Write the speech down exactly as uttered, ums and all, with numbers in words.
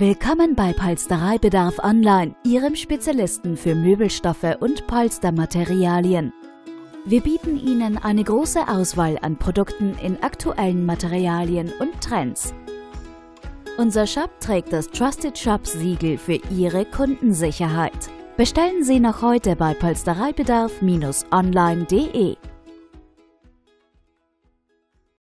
Willkommen bei Polstereibedarf Online, Ihrem Spezialisten für Möbelstoffe und Polstermaterialien. Wir bieten Ihnen eine große Auswahl an Produkten in aktuellen Materialien und Trends. Unser Shop trägt das Trusted Shops Siegel für Ihre Kundensicherheit. Bestellen Sie noch heute bei polstereibedarf online punkt de.